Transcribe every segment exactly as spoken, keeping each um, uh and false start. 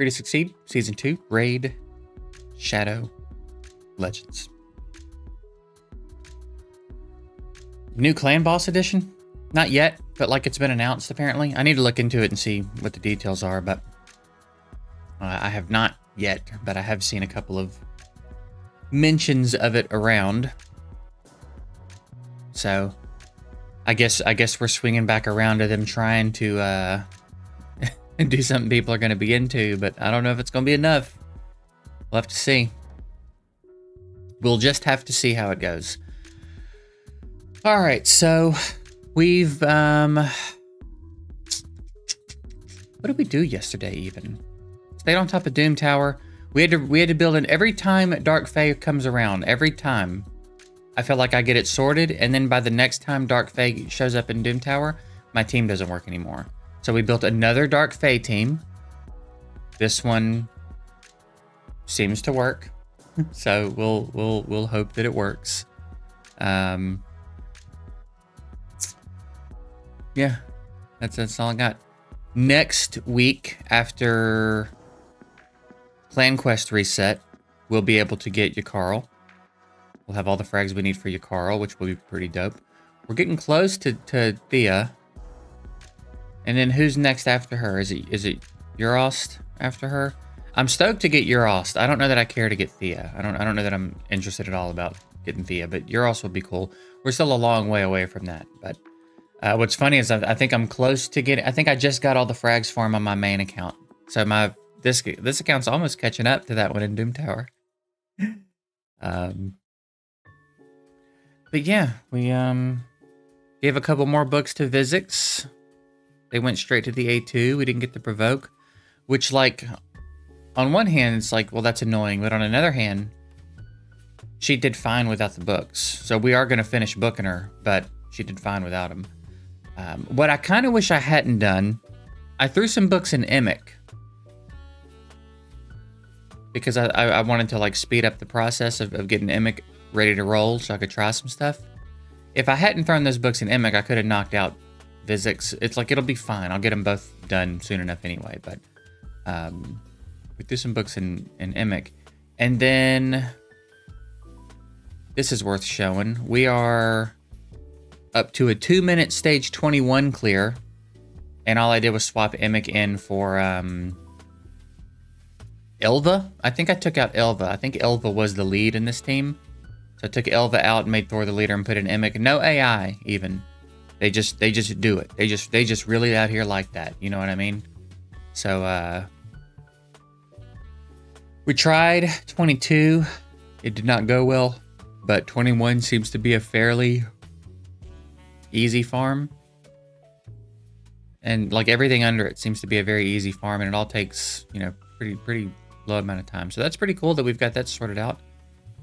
Free to Succeed, Season two, Raid Shadow Legends. New Clan Boss Edition? Not yet, but like it's been announced apparently. I need to look into it and see what the details are, but uh, I have not yet, but I have seen a couple of mentions of it around. So I guess I guess we're swinging back around to them trying to uh, do something people are going to be into, but I don't know if it's going to be enough. We'll have to see. We'll just have to see how it goes. All right, so we've um, what did we do yesterday? Even stayed on top of Doom Tower. We had to we had to build in every time Dark Fey comes around. Every time. I feel like I get it sorted, and then by the next time Dark Fey shows up in Doom Tower, my team doesn't work anymore. So we built another Dark Fey team. This one seems to work, so we'll we'll we'll hope that it works. Um, yeah, that's that's all I got. Next week after Clan Quest reset, we'll be able to get Yakarl. We'll have all the frags we need for Yakarl, which will be pretty dope. We're getting close to, to Thea. And then who's next after her? Is it is it Eurost after her? I'm stoked to get Eurost. I don't know that I care to get Thea. I don't I don't know that I'm interested at all about getting Thea, but Eurost would be cool. We're still a long way away from that. But uh, what's funny is I, I think I'm close to getting. I think I just got all the frags for him on my main account. So my this this account's almost catching up to that one in Doom Tower. um. But yeah, we um, gave a couple more books to Vizix. They went straight to the A two. We didn't get to Provoke, which, like, on one hand, it's like, well, that's annoying. But on another hand, she did fine without the books. So we are going to finish booking her, but she did fine without them. Um, what I kind of wish I hadn't done, I threw some books in Emic. Because I, I, I wanted to, like, speed up the process of, of getting Emic ready to roll so I could try some stuff. If I hadn't thrown those books in Emic, I could have knocked out Vizix. It's like, it'll be fine. I'll get them both done soon enough anyway, but um, we threw some books in, in Emic. And then, this is worth showing. We are up to a two minute stage twenty-one clear, and all I did was swap Emic in for um, Elva. I think I took out Elva. I think Elva was the lead in this team. So I took Elva out and made Thor the leader and put in Emic. No A I even. They just they just do it. They just they just really out here like that. You know what I mean? So uh, we tried twenty-two. It did not go well, but twenty-one seems to be a fairly easy farm. And like everything under it seems to be a very easy farm, and it all takes, you know, pretty pretty low amount of time. So that's pretty cool that we've got that sorted out.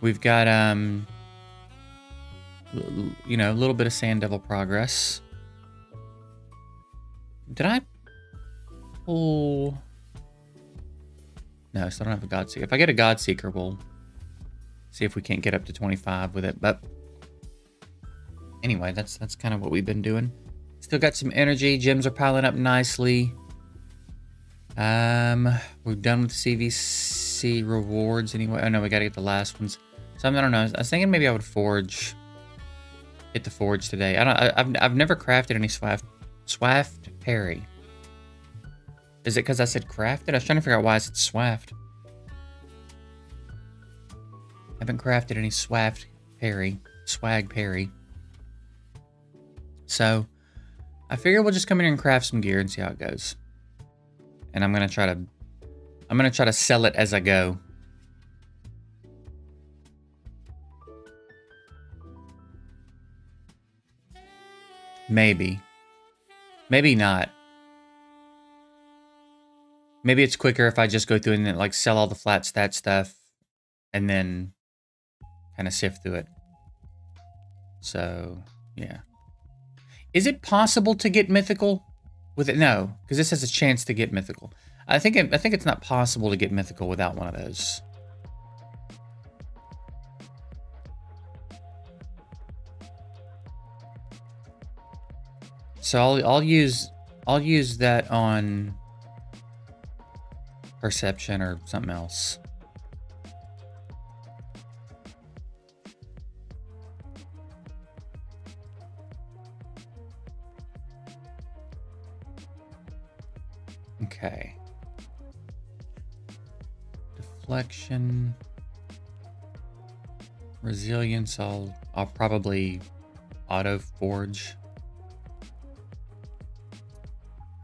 We've got, um, you know, a little bit of Sand Devil progress. Did I pull? No, I still don't have a God Seeker. If I get a God Seeker, we'll see if we can't get up to twenty-five with it. But anyway, that's that's kind of what we've been doing. Still got some energy. Gems are piling up nicely. Um, we're done with C V C rewards anyway. Oh no, we gotta get the last ones. So I don't know. I was thinking maybe I would forge. Hit the forge today. I don't. I, I've I've never crafted any Swift Swift Parry. Is it because I said crafted? I was trying to figure out why I said Swift. I haven't crafted any Swift Parry, Swag Parry. So I figure we'll just come in here and craft some gear and see how it goes. And I'm gonna try to, I'm gonna try to sell it as I go. Maybe. Maybe not. Maybe it's quicker if I just go through and then, like, sell all the flat stat stuff and then kind of sift through it. So, yeah. Is it possible to get mythical with it? No, because this has a chance to get mythical. I think it, I think it's not possible to get mythical without one of those. So I'll, I'll use I'll use that on perception or something else. Okay. Deflection. Resilience, I'll, I'll probably auto forge.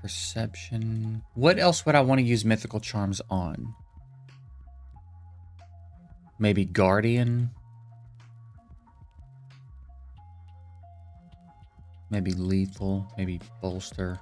Perception. What else would I want to use mythical charms on? Maybe guardian. Maybe lethal. Maybe bolster.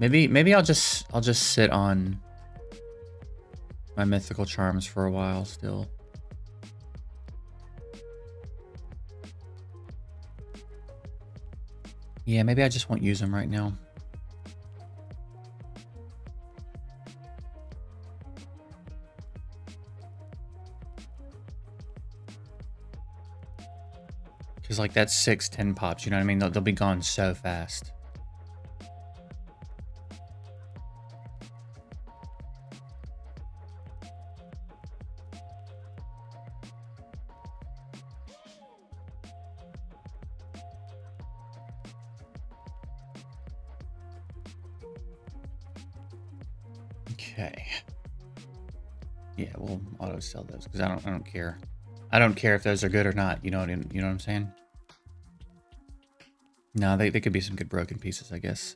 Maybe maybe I'll just I'll just sit on my mythical charms for a while still. Yeah, maybe I just won't use them right now. Because like that's six ten pops, you know what I mean? They'll, they'll be gone so fast. Those, because I don't, I don't care. I don't care if those are good or not. You know what, you know what I'm saying? No, they, they could be some good broken pieces, I guess.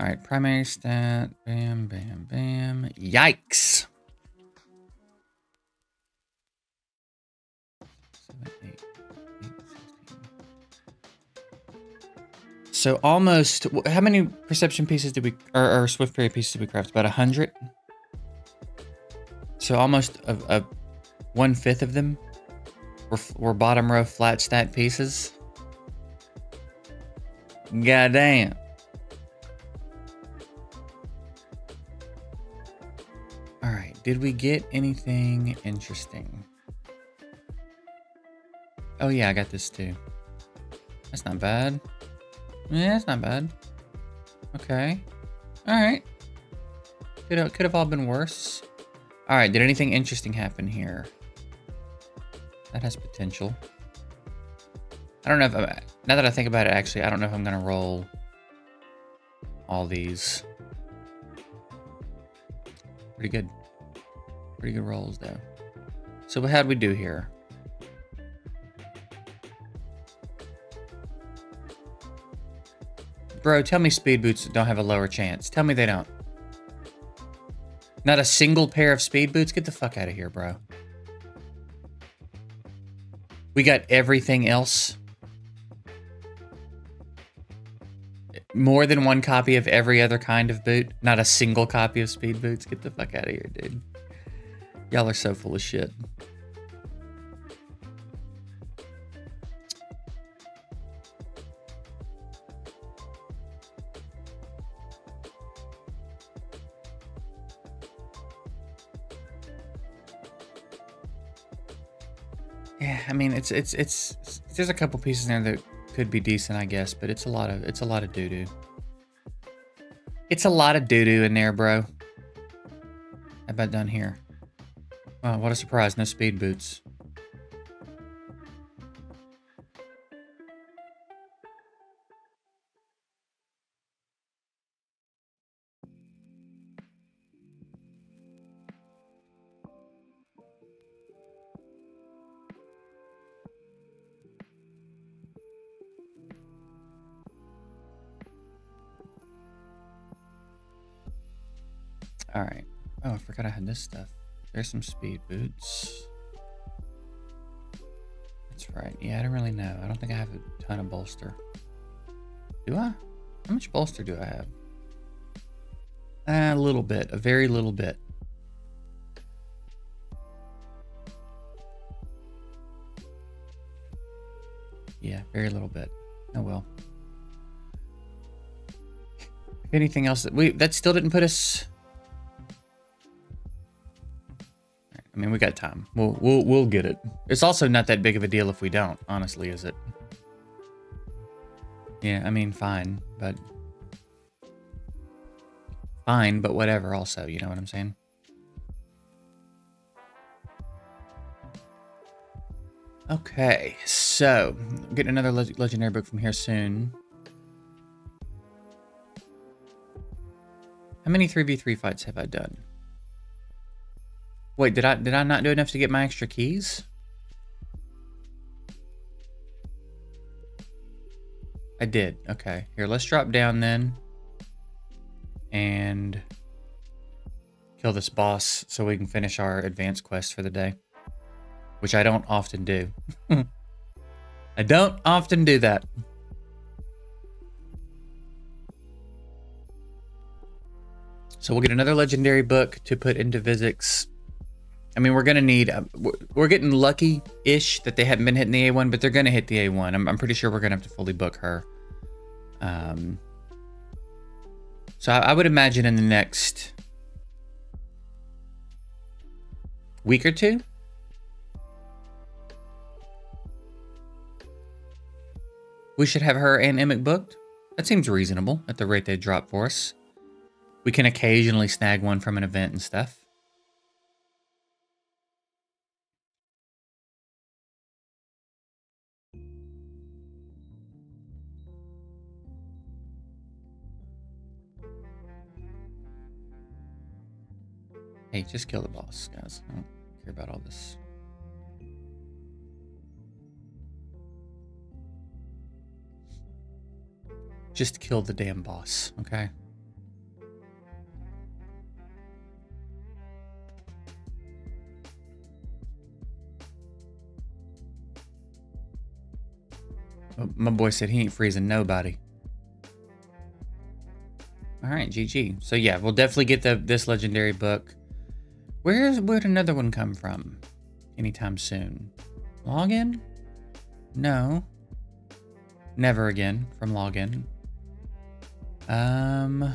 All right, primary stat. Bam, bam, bam. Yikes. seven, eight, eight, sixteen. So almost, how many perception pieces did we, or, or Swift Parry pieces did we craft? About a hundred? So almost a, a one fifth of them were, were bottom row flat stat pieces. God damn. All right, did we get anything interesting? Oh yeah, I got this too. That's not bad. Yeah, that's not bad. Okay. All right. Could have, could have all been worse. All right, did anything interesting happen here? That has potential. I don't know if, I'm, now that I think about it, actually, I don't know if I'm gonna roll all these. Pretty good, pretty good rolls though. So how'd we do here? Bro, tell me speed boots don't have a lower chance. Tell me they don't. Not a single pair of speed boots? Get the fuck out of here, bro. We got everything else. More than one copy of every other kind of boot. Not a single copy of speed boots. Get the fuck out of here, dude. Y'all are so full of shit. I mean, it's, it's, it's, it's, there's a couple pieces in there that could be decent, I guess, but it's a lot of, it's a lot of doo-doo. It's a lot of doo-doo in there, bro. How about down here? Wow, what a surprise. No speed boots. All right. Oh, I forgot I had this stuff. There's some speed boots. That's right. Yeah, I don't really know. I don't think I have a ton of bolster. Do I? How much bolster do I have? Ah, a little bit. A very little bit. Yeah, very little bit. Oh, well. If anything else, that we that still didn't put us... I mean, we got time. We'll, we'll, we'll get it. It's also not that big of a deal if we don't, honestly, is it? Yeah, I mean, fine, but fine, but whatever also, you know what I'm saying? Okay, so I'm getting another leg legendary book from here soon. How many three v three fights have I done? Wait, did I did I not do enough to get my extra keys? I did. Okay. Here, let's drop down then and kill this boss so we can finish our advanced quest for the day, which I don't often do. I don't often do that. So we'll get another legendary book to put into Vizix. I mean, we're going to need, uh, we're getting lucky-ish that they haven't been hitting the A one, but they're going to hit the A one. I'm, I'm pretty sure we're going to have to fully book her. Um, so I, I would imagine in the next week or two. We should have her and Emic booked. That seems reasonable at the rate they drop for us. We can occasionally snag one from an event and stuff. Hey, just kill the boss, guys. I don't care about all this. Just kill the damn boss, okay? Oh, my boy said he ain't freezing nobody. All right, G G. So yeah, we'll definitely get the this legendary book. Where's, where'd another one come from anytime soon? Login? No. Never again from login. Um,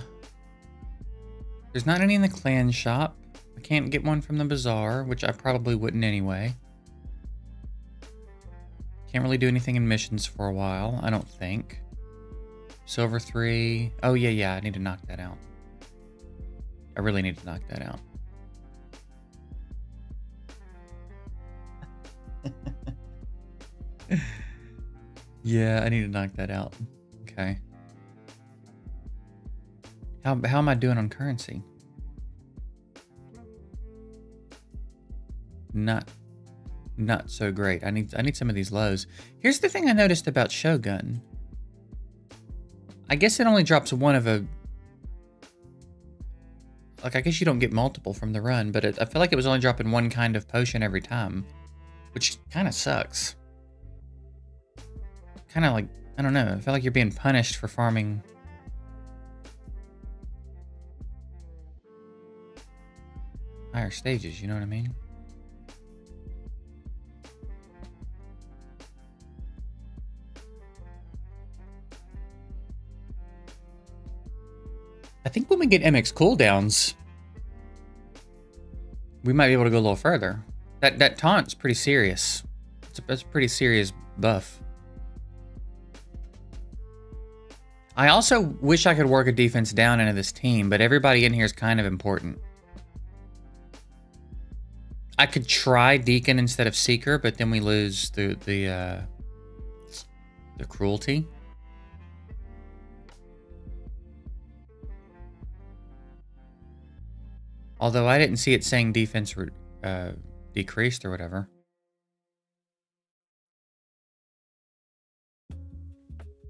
there's not any in the clan shop. I can't get one from the bazaar, which I probably wouldn't anyway. Can't really do anything in missions for a while, I don't think. Silver three. Oh yeah, yeah, I need to knock that out. I really need to knock that out. Yeah, I need to knock that out. Okay. How, how am I doing on currency? Not, not so great. I need, I need some of these lows. Here's the thing I noticed about Shogun. I guess it only drops one of a, like, I guess you don't get multiple from the run, but it, I feel like it was only dropping one kind of potion every time, which kind of sucks. Kind of like, I don't know, I feel like you're being punished for farming. Higher stages, you know what I mean? I think when we get M X cooldowns, we might be able to go a little further. That, that taunt's pretty serious. It's a, that's a pretty serious buff. I also wish I could work a defense down into this team, but everybody in here is kind of important. I could try Deacon instead of Seeker, but then we lose the the uh, the cruelty. Although I didn't see it saying defense uh, decreased or whatever.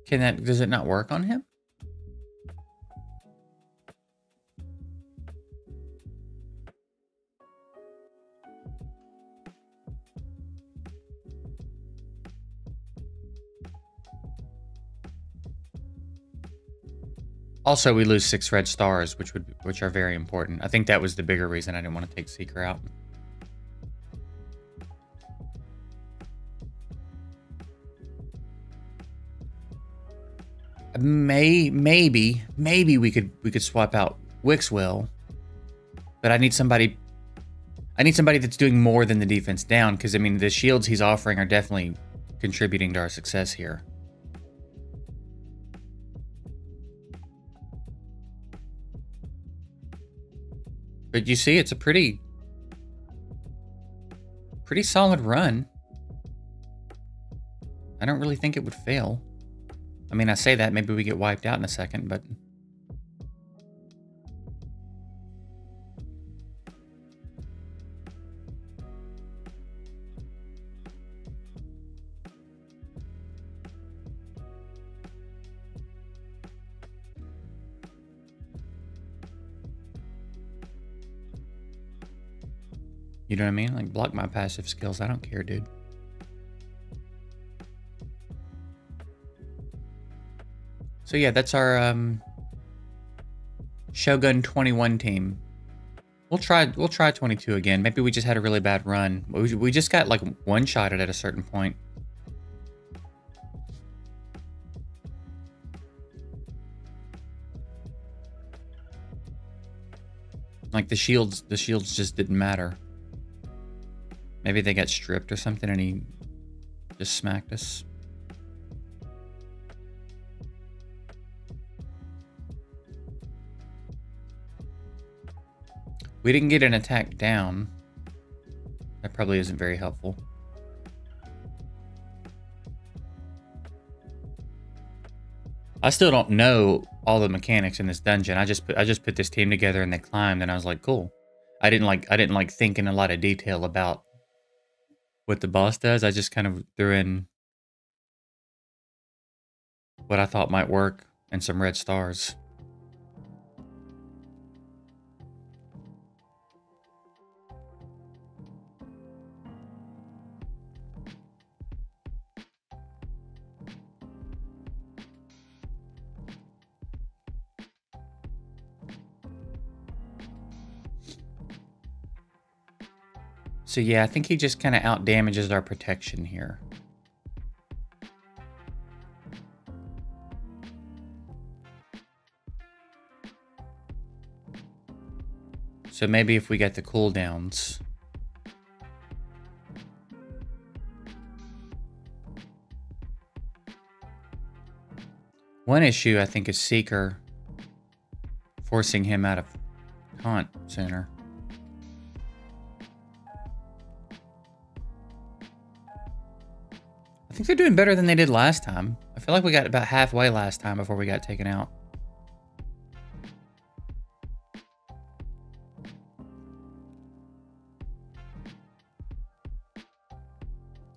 Can that, does it not work on him? Also, we lose six red stars, which would which are very important. I think that was the bigger reason I didn't want to take Seeker out. May, maybe, maybe we could we could swap out Wixwell, but I need somebody. I need somebody that's doing more than the defense down, because I mean the shields he's offering are definitely contributing to our success here. But you see, it's a pretty, pretty solid run. I don't really think it would fail. I mean, I say that, maybe we get wiped out in a second, but... You know what I mean? Like, block my passive skills. I don't care, dude. So yeah, that's our um, Shogun twenty-one team. We'll try. We'll try twenty-two again. Maybe we just had a really bad run. We, we just got like one-shotted at a certain point. Like the shields. The shields just didn't matter. Maybe they got stripped or something and he just smacked us. We didn't get an attack down. That probably isn't very helpful. I still don't know all the mechanics in this dungeon. I just put, I just put this team together and they climbed and I was like, cool. I didn't like I didn't like think in a lot of detail about what the boss does. I just kind of threw in what I thought might work and some red stars. So yeah, I think he just kind of out damages our protection here. So maybe if we get the cooldowns. One issue I think is Seeker forcing him out of Haunt Center. I think they're doing better than they did last time. I feel like we got about halfway last time before we got taken out.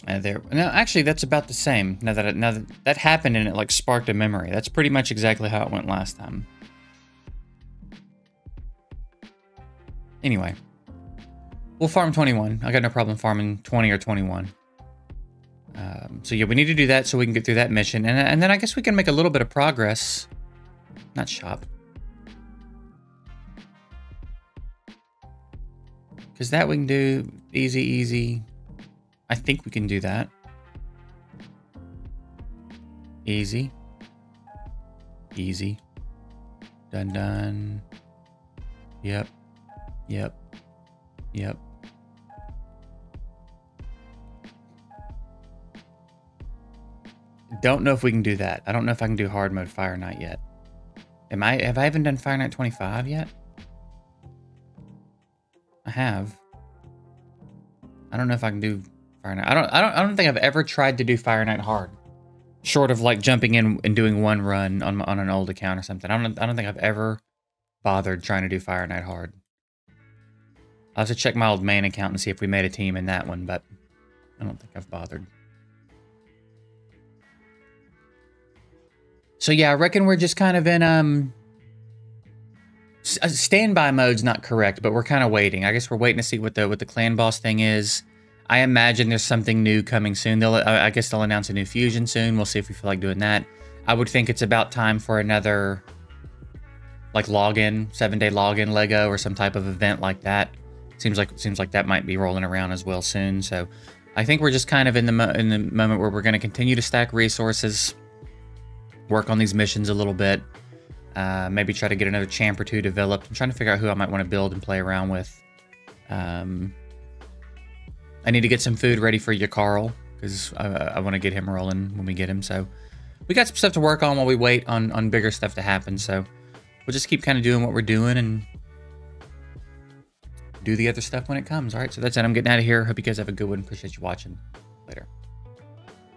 And there, no, actually, that's about the same. Now that it, now that, that happened and it like sparked a memory. That's pretty much exactly how it went last time. Anyway, we'll farm twenty-one. I got no problem farming twenty or twenty-one. Um, so yeah, we need to do that so we can get through that mission. And, and then I guess we can make a little bit of progress. Not shop. Because that we can do easy, easy. I think we can do that. Easy. Easy. Done, done. Yep. Yep. Yep. Don't know if we can do that. I don't know if I can do hard mode Fire Knight yet. Am I? Have I even done Fire Knight twenty-five yet? I have. I don't know if I can do Fire Knight. I don't. I don't. I don't think I've ever tried to do Fire Knight hard, short of like jumping in and doing one run on on an old account or something. I don't. I don't think I've ever bothered trying to do Fire Knight hard. I'll have to check my old main account and see if we made a team in that one, but I don't think I've bothered. So yeah, I reckon we're just kind of in um standby mode's not correct, but we're kind of waiting. I guess we're waiting to see what the what the clan boss thing is. I imagine there's something new coming soon. They'll I guess they'll announce a new fusion soon. We'll see if we feel like doing that. I would think it's about time for another like login, seven day login Lego or some type of event like that. Seems like seems like that might be rolling around as well soon. So I think we're just kind of in the mo in the moment where we're going to continue to stack resources. Work on these missions a little bit. Uh, maybe try to get another champ or two developed. I'm trying to figure out who I might want to build and play around with. Um, I need to get some food ready for Yakarl because I, I want to get him rolling when we get him. So we got some stuff to work on while we wait on, on bigger stuff to happen. So we'll just keep kind of doing what we're doing and do the other stuff when it comes. All right, so that's it. I'm getting out of here. Hope you guys have a good one. Appreciate you watching. Later.